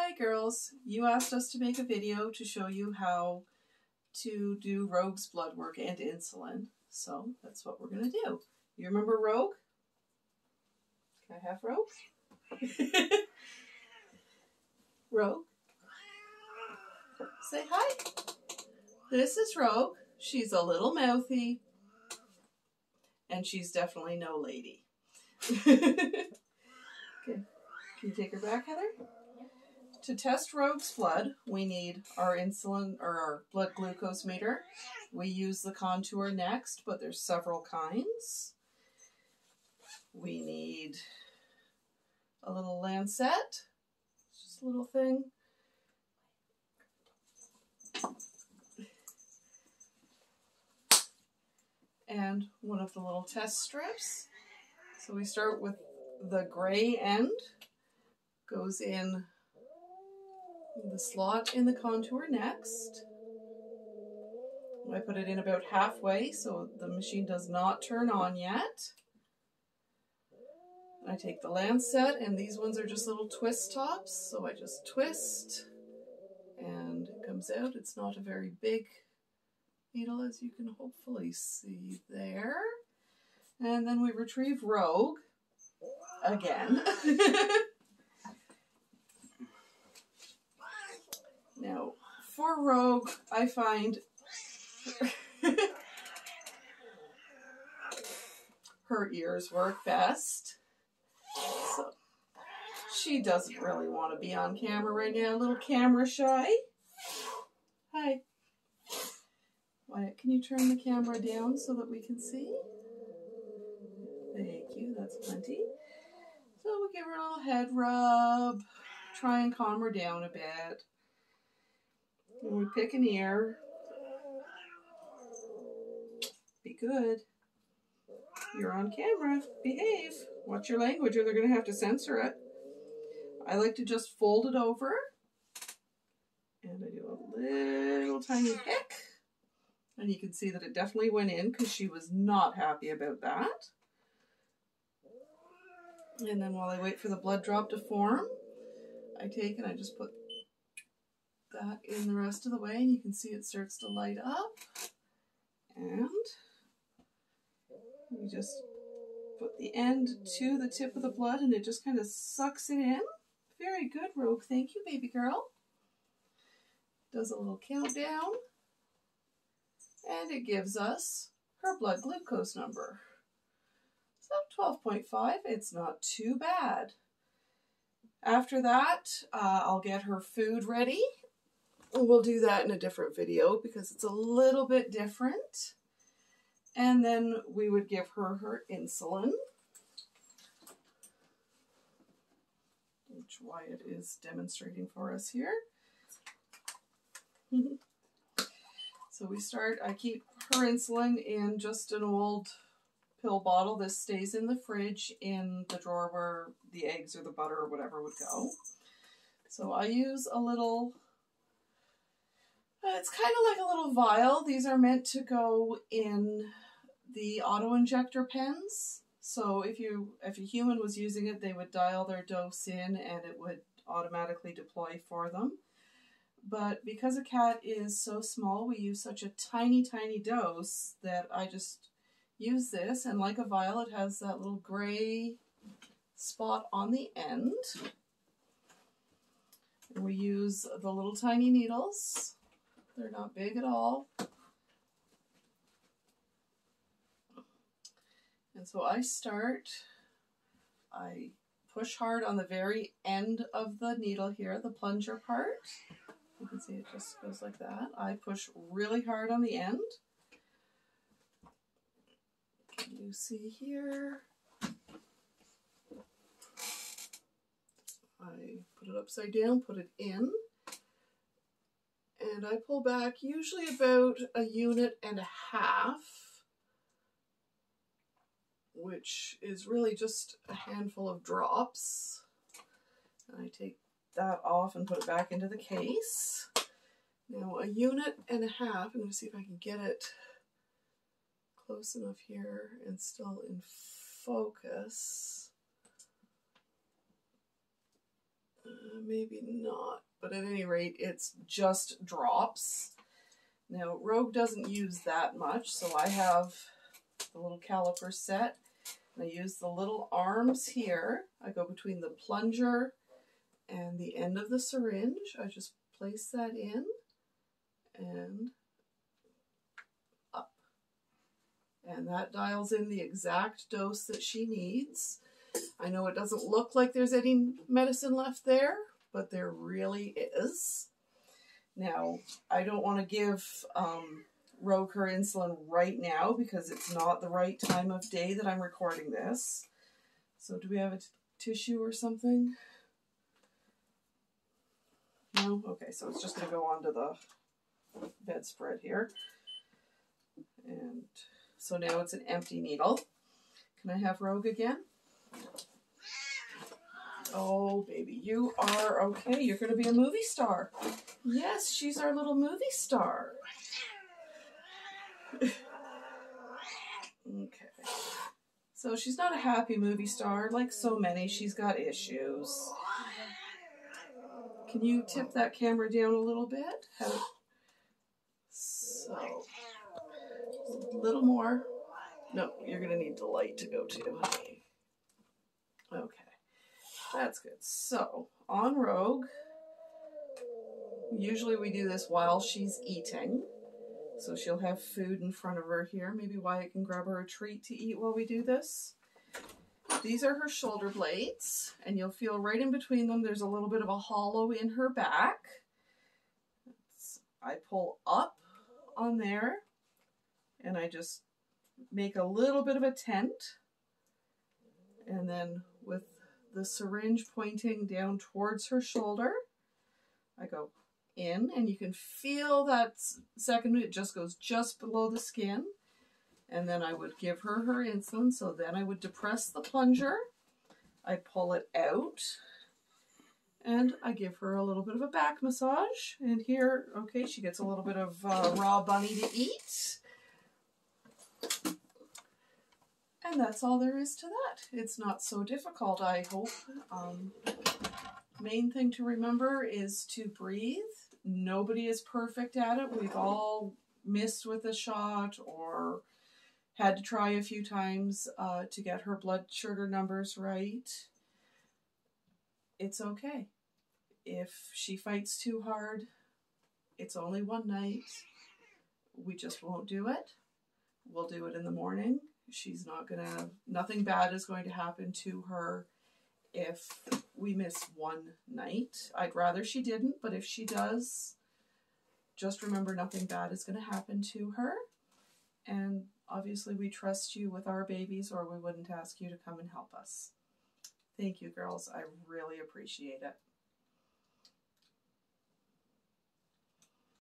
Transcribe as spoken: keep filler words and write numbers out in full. Hi girls, you asked us to make a video to show you how to do Rogue's blood work and insulin, so that's what we're going to do. You remember Rogue? Can I have Rogue? Rogue? Say hi. This is Rogue. She's a little mouthy, and she's definitely no lady. Okay. Can you take her back, Heather? To test Rogue's blood, we need our insulin or our blood glucose meter. We use the Contour Next, but there's several kinds. We need a little lancet, just a little thing. And one of the little test strips. So we start with the gray end, goes in the slot in the Contour Next. I put it in about halfway so the machine does not turn on yet. I take the lancet, and these ones are just little twist tops, so I just twist and it comes out. It's not a very big needle, as you can hopefully see there. And then we retrieve Rogue again. Now, for Rogue, I find her ears work best. So she doesn't really want to be on camera right now, a little camera shy. Hi. Wyatt, can you turn the camera down so that we can see? Thank you, that's plenty. So we'll give her a little head rub, try and calm her down a bit. And we pick an ear. Be good. You're on camera. Behave. Watch your language or they're going to have to censor it. I like to just fold it over. And I do a little tiny pick. And you can see that it definitely went in because she was not happy about that. And then while I wait for the blood drop to form, I take and I just put that in the rest of the way, and you can see it starts to light up, and we just put the end to the tip of the blood and it just kind of sucks it in. Very good, Rogue. Thank you, baby girl. Does a little countdown and it gives us her blood glucose number. So twelve point five, it's not too bad. After that, uh, I'll get her food ready. We'll do that in a different video because it's a little bit different. And then we would give her her insulin, which Wyatt is demonstrating for us here. So we start, I keep her insulin in just an old pill bottle. This stays in the fridge in the drawer where the eggs or the butter or whatever would go. So I use a little... It's kind of like a little vial. These are meant to go in the auto-injector pens. So if you if a human was using it, they would dial their dose in and it would automatically deploy for them. But because a cat is so small, we use such a tiny, tiny dose that I just use this. And like a vial, it has that little gray spot on the end. And we use the little tiny needles. They're not big at all. And so I start, I push hard on the very end of the needle here, the plunger part. You can see it just goes like that. I push really hard on the end. Can you see here? I put it upside down, put it in. And I pull back usually about a unit and a half, which is really just a handful of drops. And I take that off and put it back into the case. Now a unit and a half, I'm going to see if I can get it close enough here and still in focus. Uh, maybe not, but at any rate, it's just drops. Now, Rogue doesn't use that much, so I have the little caliper set. And I use the little arms here. I go between the plunger and the end of the syringe. I just place that in and up. And that dials in the exact dose that she needs. I know it doesn't look like there's any medicine left there, but there really is. Now, I don't want to give um, Rogue her insulin right now because it's not the right time of day that I'm recording this. So do we have a tissue or something? No? Okay, so it's just going to go onto the bedspread here. And so now it's an empty needle. Can I have Rogue again? Oh, baby, you are okay. You're going to be a movie star. Yes, she's our little movie star. Okay. So she's not a happy movie star. Like so many, she's got issues. Can you tip that camera down a little bit? Have... So, a little more. No, you're going to need the light to go to. Okay. That's good. So, on Rogue, usually we do this while she's eating. So she'll have food in front of her here. Maybe Wyatt can grab her a treat to eat while we do this. These are her shoulder blades, and you'll feel right in between them there's a little bit of a hollow in her back. I pull up on there, and I just make a little bit of a tent, and then with the syringe pointing down towards her shoulder, I go in, and you can feel that second, it just goes just below the skin, and then I would give her her insulin. So then I would depress the plunger, I pull it out, and I give her a little bit of a back massage, and here, okay, she gets a little bit of uh, raw bunny to eat. And that's all there is to that. It's not so difficult, I hope. Um, main thing to remember is to breathe. Nobody is perfect at it. We've all missed with a shot or had to try a few times uh, to get her blood sugar numbers right. It's okay. If she fights too hard, it's only one night. We just won't do it. We'll do it in the morning. She's not gonna, nothing bad is going to happen to her if we miss one night. I'd rather she didn't, but if she does, just remember nothing bad is gonna happen to her. And obviously we trust you with our babies or we wouldn't ask you to come and help us. Thank you, girls. I really appreciate it.